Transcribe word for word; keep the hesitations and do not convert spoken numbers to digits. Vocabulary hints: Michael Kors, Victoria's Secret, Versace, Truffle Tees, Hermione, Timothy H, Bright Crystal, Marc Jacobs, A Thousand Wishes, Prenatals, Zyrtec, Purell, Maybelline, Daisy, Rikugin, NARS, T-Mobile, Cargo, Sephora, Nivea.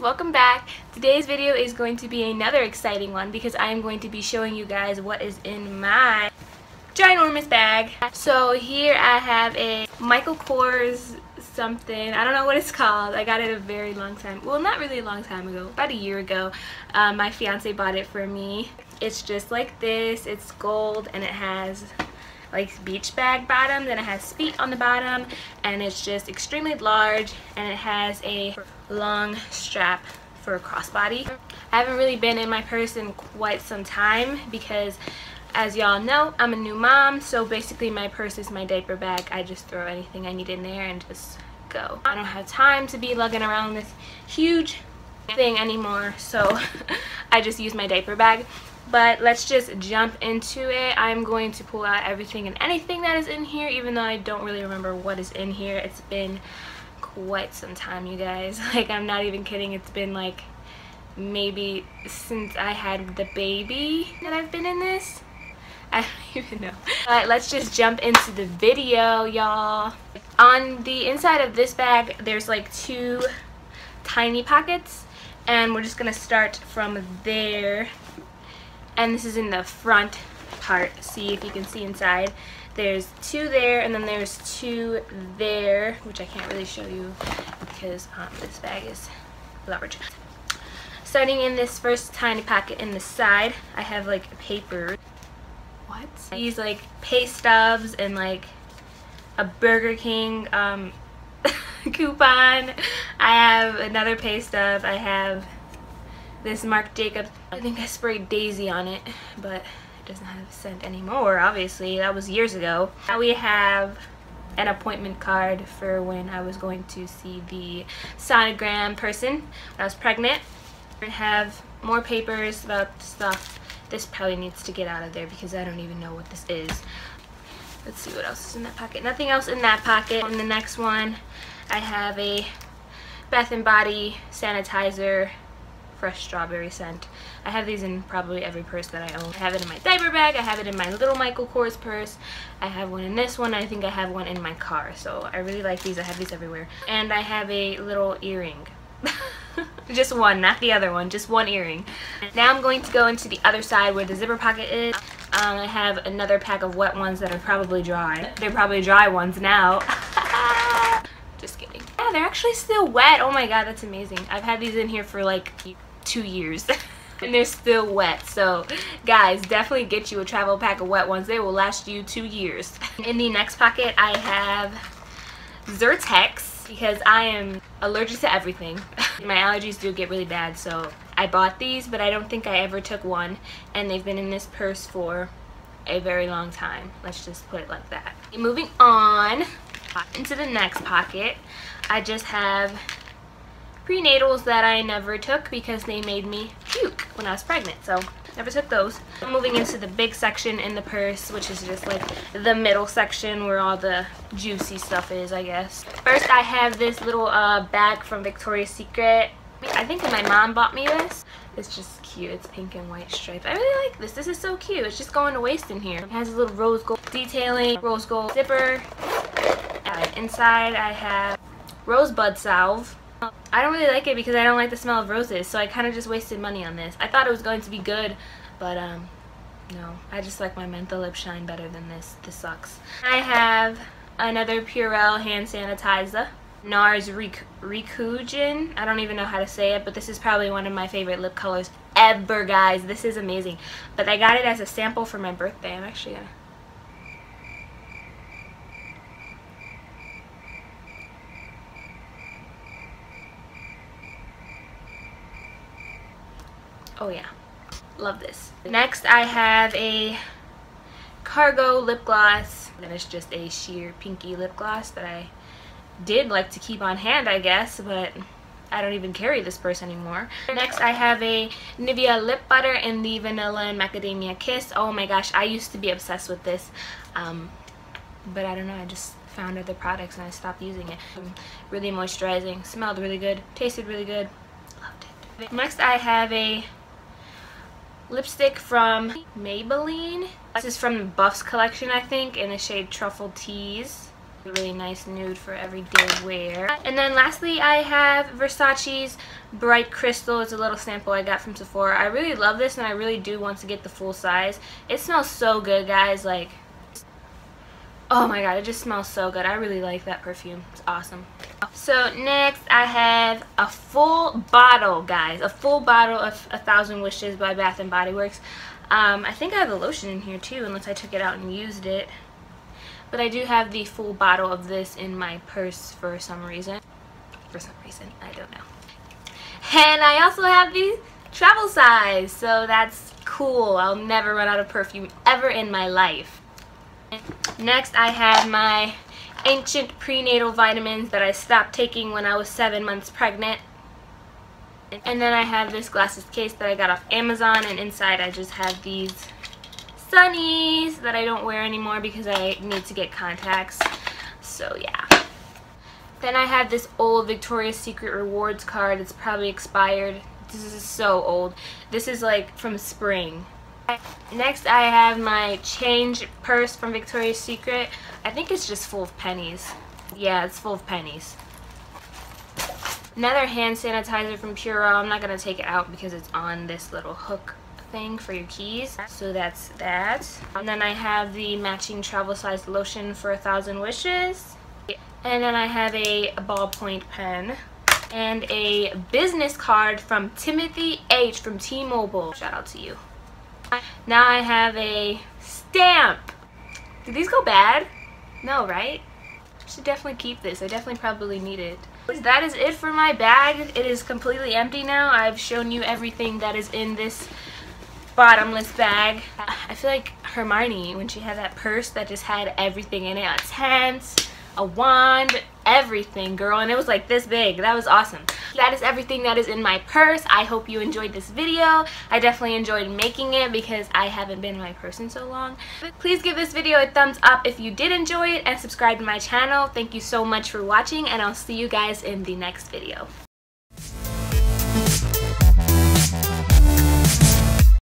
welcome back. Today's video is going to be another exciting one because I am going to be showing you guys what is in my ginormous bag. So here I have a Michael Kors something, I don't know what it's called. I got it a very long time, well not really a long time ago, about a year ago. Uh, my fiance bought it for me. It's just like this, it's gold and it has like beach bag bottom, then it has feet on the bottom, and it's just extremely large, and it has a long strap for crossbody. I haven't really been in my purse in quite some time because, as y'all know, I'm a new mom, so basically my purse is my diaper bag. I just throw anything I need in there and just go. I don't have time to be lugging around this huge thing anymore, so I just use my diaper bag. But let's just jump into it. I'm going to pull out everything and anything that is in here, even though I don't really remember what is in here. It's been quite some time, you guys. Like, I'm not even kidding. It's been like maybe since I had the baby that I've been in this. I don't even know. But let's just jump into the video, y'all. On the inside of this bag, there's like two tiny pockets, and we're just gonna start from there. And this is in the front part. See if you can see inside. There's two there, and then there's two there, which I can't really show you because um, this bag is large. Starting in this first tiny pocket in the side, I have like paper. What? These like pay stubs and like a Burger King um, coupon. I have another pay stub. I have this Marc Jacobs. I think I sprayed Daisy on it, but it doesn't have a scent anymore, obviously. That was years ago. Now we have an appointment card for when I was going to see the sonogram person when I was pregnant. I have more papers about stuff. This probably needs to get out of there because I don't even know what this is. Let's see what else is in that pocket. Nothing else in that pocket. In the next one, I have a Bath and Body sanitizer, fresh strawberry scent. I have these in probably every purse that I own. I have it in my diaper bag, I have it in my little Michael Kors purse, I have one in this one, I think I have one in my car, so I really like these, I have these everywhere. And I have a little earring. Just one, not the other one, just one earring. Now I'm going to go into the other side where the zipper pocket is. Um, I have another pack of wet ones that are probably dry. They're probably dry ones now. Just kidding. Yeah, they're actually still wet, oh my god, that's amazing. I've had these in here for like two years and they're still wet, so guys, definitely get you a travel pack of wet ones. They will last you two years. In the next pocket I have Zyrtec because I am allergic to everything. My allergies do get really bad, so I bought these, but I don't think I ever took one, and they've been in this purse for a very long time, let's just put it like that. Moving on into the next pocket, I just have Prenatals that I never took because they made me puke when I was pregnant, so never took those. Moving into the big section in the purse, which is just like the middle section where all the juicy stuff is, I guess. First I have this little uh, bag from Victoria's Secret. I think my mom bought me this. It's just cute. It's pink and white stripes. I really like this. This is so cute. It's just going to waste in here. It has a little rose gold detailing, rose gold zipper. Inside I have rosebud salve. I don't really like it because I don't like the smell of roses, so I kind of just wasted money on this. I thought it was going to be good, but um, no. I just like my menthol lip shine better than this. This sucks. I have another Purell hand sanitizer. NARS Rik Rikugin. I don't even know how to say it, but this is probably one of my favorite lip colors ever, guys. This is amazing. But I got it as a sample for my birthday. I'm actually gonna... Oh yeah, love this. Next I have a Cargo lip gloss, and it's just a sheer pinky lip gloss that I did like to keep on hand, I guess, but I don't even carry this purse anymore. Next I have a Nivea lip butter in the vanilla and macadamia kiss. Oh my gosh, I used to be obsessed with this, um, but I don't know, I just found other products and I stopped using it. Really moisturizing, smelled really good, tasted really good, loved it. Next I have a lipstick from Maybelline. This is from the Buffs collection, I think, in the shade Truffle Tees. A really nice nude for everyday wear. And then lastly, I have Versace's Bright Crystal. It's a little sample I got from Sephora. I really love this, and I really do want to get the full size. It smells so good, guys. Like, oh my god, it just smells so good. I really like that perfume. It's awesome. So next, I have a full bottle, guys. A full bottle of A Thousand Wishes by Bath and Body Works. Um, I think I have the lotion in here too, unless I took it out and used it. But I do have the full bottle of this in my purse for some reason. For some reason, I don't know. And I also have the travel size, so that's cool. I'll never run out of perfume ever in my life. Next, I have my ancient prenatal vitamins that I stopped taking when I was seven months pregnant. And then I have this glasses case that I got off Amazon, and inside I just have these sunnies that I don't wear anymore because I need to get contacts. So yeah. Then I have this old Victoria's Secret rewards card. It's probably expired. This is so old. This is like from spring. Next I have my change purse from Victoria's Secret. I think it's just full of pennies. Yeah, it's full of pennies. Another hand sanitizer from Purell. I'm not going to take it out because it's on this little hook thing for your keys, so that's that. And then I have the matching travel size lotion for A Thousand Wishes, and then I have a ballpoint pen and a business card from Timothy H from T-Mobile. Shout out to you. Now I have a stamp. Did these go bad? No, right? I should definitely keep this. I definitely probably need it. That is it for my bag. It is completely empty now. I've shown you everything that is in this bottomless bag. I feel like Hermione when she had that purse that just had everything in it. A tent, a wand, everything, girl. And it was like this big. That was awesome. That is everything that is in my purse. I hope you enjoyed this video. I definitely enjoyed making it because I haven't been in my purse in so long. But please give this video a thumbs up if you did enjoy it, and subscribe to my channel. Thank you so much for watching, and I'll see you guys in the next video.